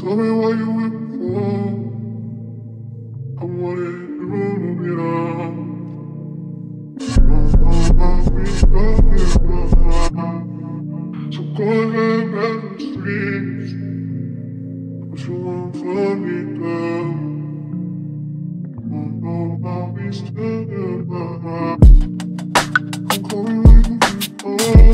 Tell me why you went for. I wanted to run it up. So go ahead and sleep. What you want from me, girl? I'll be standing by. I'm coming with you home.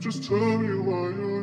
Just tell me why you're